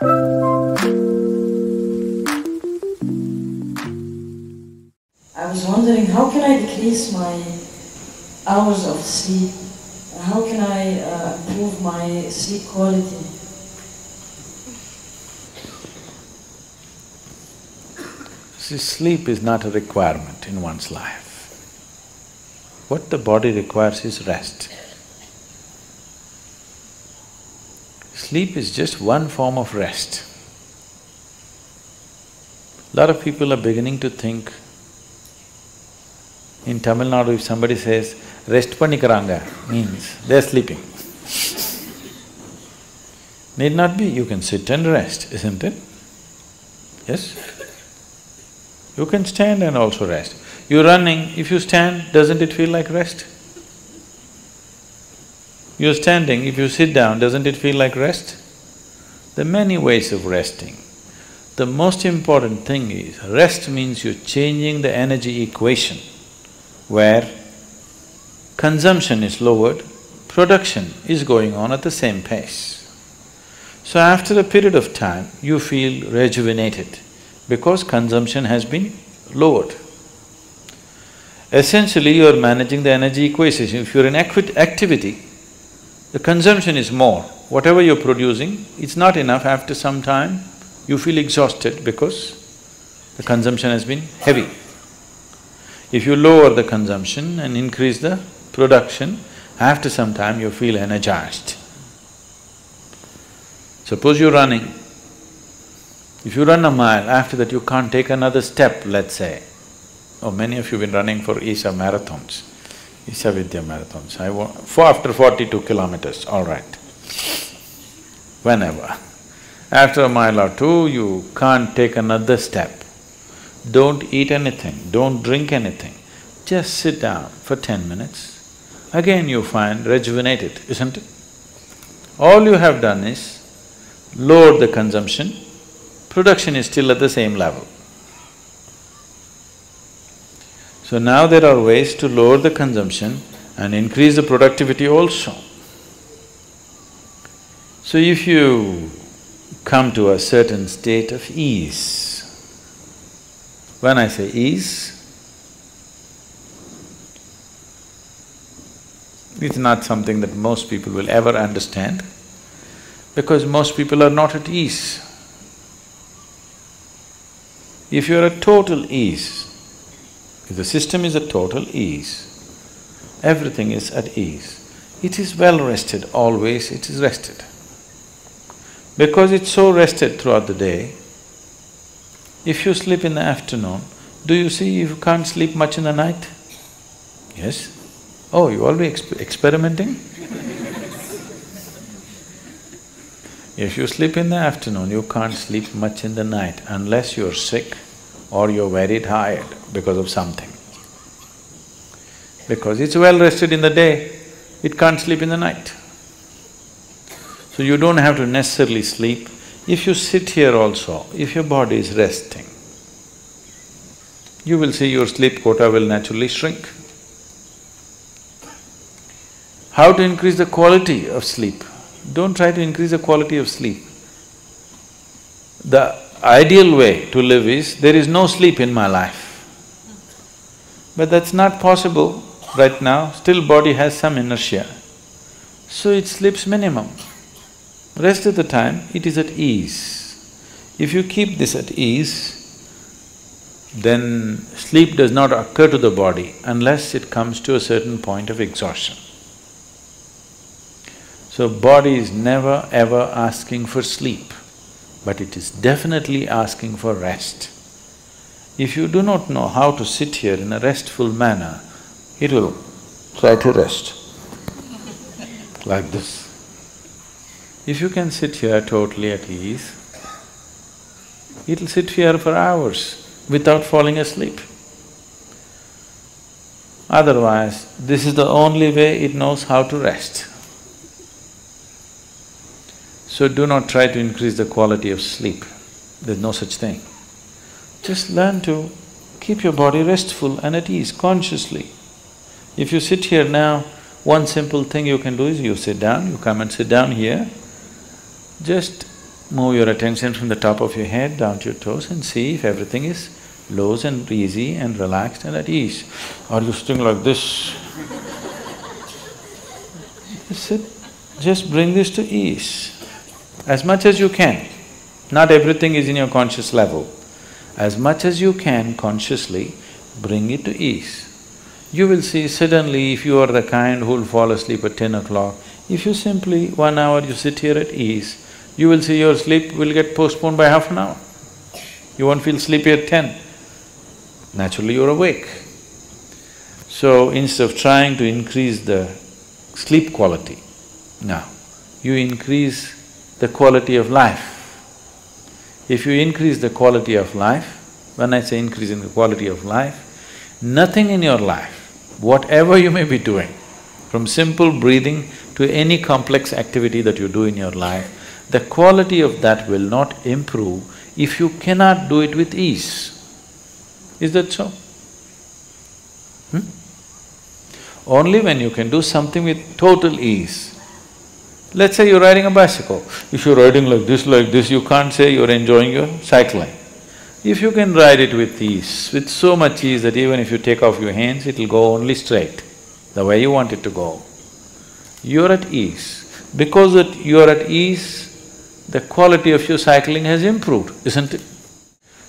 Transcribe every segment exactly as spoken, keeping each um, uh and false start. I was wondering, how can I decrease my hours of sleep? And how can I uh, improve my sleep quality? See, sleep is not a requirement in one's life. What the body requires is rest. Sleep is just one form of rest. Lot of people are beginning to think. In Tamil Nadu, if somebody says, rest panikaranga, means they're sleeping. Need not be, you can sit and rest, isn't it? Yes? You can stand and also rest. You're running, if you stand, doesn't it feel like rest? You're standing, if you sit down, doesn't it feel like rest? There are many ways of resting. The most important thing is, rest means you're changing the energy equation, where consumption is lowered, production is going on at the same pace. So after a period of time, you feel rejuvenated because consumption has been lowered. Essentially, you are managing the energy equation. If you're in activity, the consumption is more. Whatever you're producing, it's not enough. After some time, you feel exhausted because the consumption has been heavy. If you lower the consumption and increase the production, after some time you feel energized. Suppose you're running. If you run a mile, after that you can't take another step, let's say. Oh, many of you have been running for Isha marathons, Isha Vidya marathons. I wa for after forty-two kilometers, all right, whenever. After a mile or two, you can't take another step. Don't eat anything, don't drink anything, just sit down for ten minutes. Again you find rejuvenated, isn't it? All you have done is lower the consumption, production is still at the same level. So now there are ways to lower the consumption and increase the productivity also. So if you come to a certain state of ease, when I say ease, it's not something that most people will ever understand, because most people are not at ease. If you're at total ease, if the system is at total ease, everything is at ease, it is well rested, always it is rested. Because it's so rested throughout the day, if you sleep in the afternoon, do you see if you can't sleep much in the night? Yes? Oh, you're always exp experimenting? If you sleep in the afternoon, you can't sleep much in the night unless you're sick or you're very tired because of something. Because it's well rested in the day, it can't sleep in the night. So you don't have to necessarily sleep. If you sit here also, if your body is resting, you will see your sleep quota will naturally shrink. How to increase the quality of sleep? Don't try to increase the quality of sleep. The ideal way to live is, there is no sleep in my life. But that's not possible right now, still body has some inertia, so it sleeps minimum. Rest of the time, it is at ease. If you keep this at ease, then sleep does not occur to the body unless it comes to a certain point of exhaustion. So body is never ever asking for sleep, but it is definitely asking for rest. If you do not know how to sit here in a restful manner, it will try to rest like this. If you can sit here totally at ease, it'll sit here for hours without falling asleep. Otherwise, this is the only way it knows how to rest. So do not try to increase the quality of sleep, there's no such thing. Just learn to keep your body restful and at ease consciously. If you sit here now, one simple thing you can do is you sit down, you come and sit down here, just Move your attention from the top of your head down to your toes and see if everything is loose and easy and relaxed and at ease. Are you sitting like this? Just sit. Just bring this to ease as much as you can. Not everything is in your conscious level. As much as you can consciously, bring it to ease. You will see suddenly, if you are the kind who will fall asleep at ten o'clock, if you simply one hour you sit here at ease, you will see your sleep will get postponed by half an hour. You won't feel sleepy at ten. Naturally you're awake. So instead of trying to increase the sleep quality, now you increase the quality of life. If you increase the quality of life, when I say increase in the quality of life, nothing in your life, whatever you may be doing, from simple breathing to any complex activity that you do in your life, the quality of that will not improve if you cannot do it with ease. Is that so? Hmm? Only when you can do something with total ease. Let's say you're riding a bicycle. If you're riding like this, like this, you can't say you're enjoying your cycling. If you can ride it with ease, with so much ease that even if you take off your hands, it'll go only straight, the way you want it to go. You're at ease. Because that you're at ease, the quality of your cycling has improved, isn't it?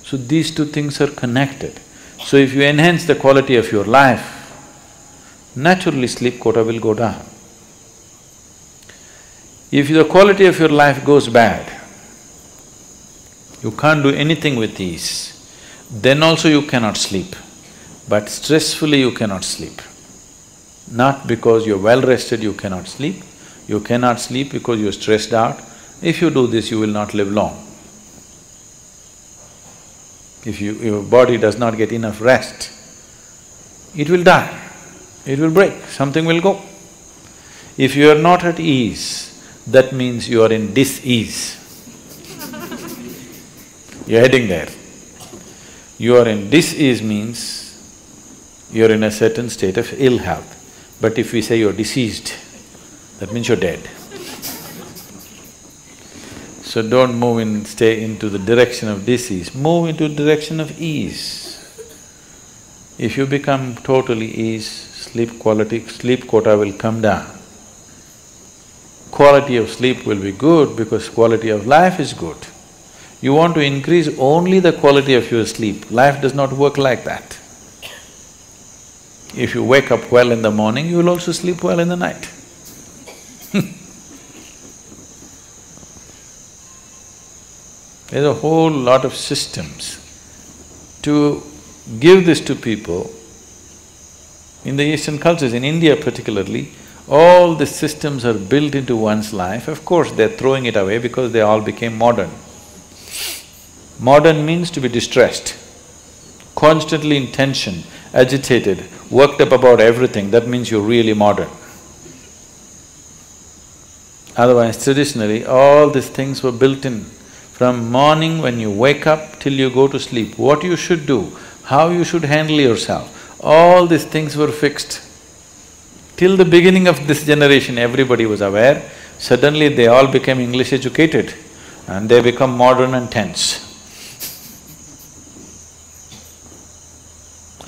So these two things are connected. So if you enhance the quality of your life, naturally sleep quota will go down. If the quality of your life goes bad, you can't do anything with ease, then also you cannot sleep. But stressfully you cannot sleep. Not because you're well rested you cannot sleep, you cannot sleep because you're stressed out. If you do this, you will not live long. If you, your body does not get enough rest, it will die, it will break, something will go. If you are not at ease, that means you are in dis-ease. You're heading there. You are in dis-ease means you're in a certain state of ill health. But if we say you're diseased, that means you're dead. So don't move and stay into the direction of disease, move into direction of ease. If you become totally ease, sleep quality… sleep quota will come down. Quality of sleep will be good because quality of life is good. You want to increase only the quality of your sleep. Life does not work like that. If you wake up well in the morning, you will also sleep well in the night. There's a whole lot of systems to give this to people. In the Eastern cultures, in India particularly, all the systems are built into one's life. Of course, they're throwing it away because they all became modern. Modern means to be distressed, constantly in tension, agitated, worked up about everything. That means you're really modern. Otherwise, traditionally, all these things were built in. From morning when you wake up till you go to sleep, what you should do, how you should handle yourself, all these things were fixed. Till the beginning of this generation, everybody was aware. Suddenly they all became English educated and they become modern and tense.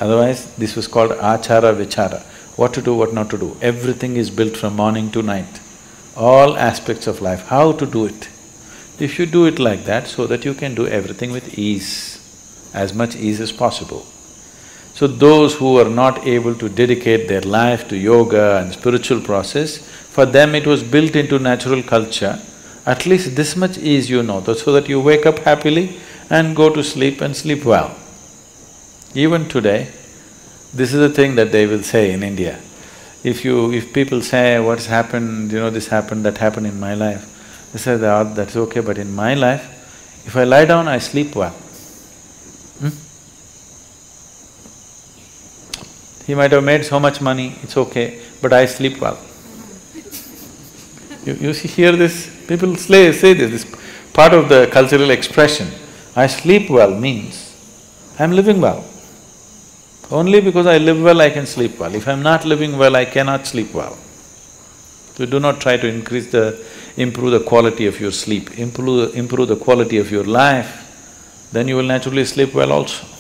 Otherwise, this was called achara vichara. What to do, what not to do. Everything is built from morning to night. All aspects of life, how to do it. If you do it like that, so that you can do everything with ease, as much ease as possible. So those who are not able to dedicate their life to yoga and spiritual process, for them it was built into natural culture, at least this much ease you know, so that you wake up happily and go to sleep and sleep well. Even today, this is the thing that they will say in India. If you… if people say, what's happened, you know, this happened, that happened in my life, they say, that, that's okay, but in my life, if I lie down, I sleep well. He might have made so much money, it's okay, but I sleep well. You, you see, hear this? People say, say this, this part of the cultural expression, I sleep well means I'm living well. Only because I live well, I can sleep well. If I'm not living well, I cannot sleep well. So do not try to increase the improve the quality of your sleep, improve, improve the quality of your life, then you will naturally sleep well also.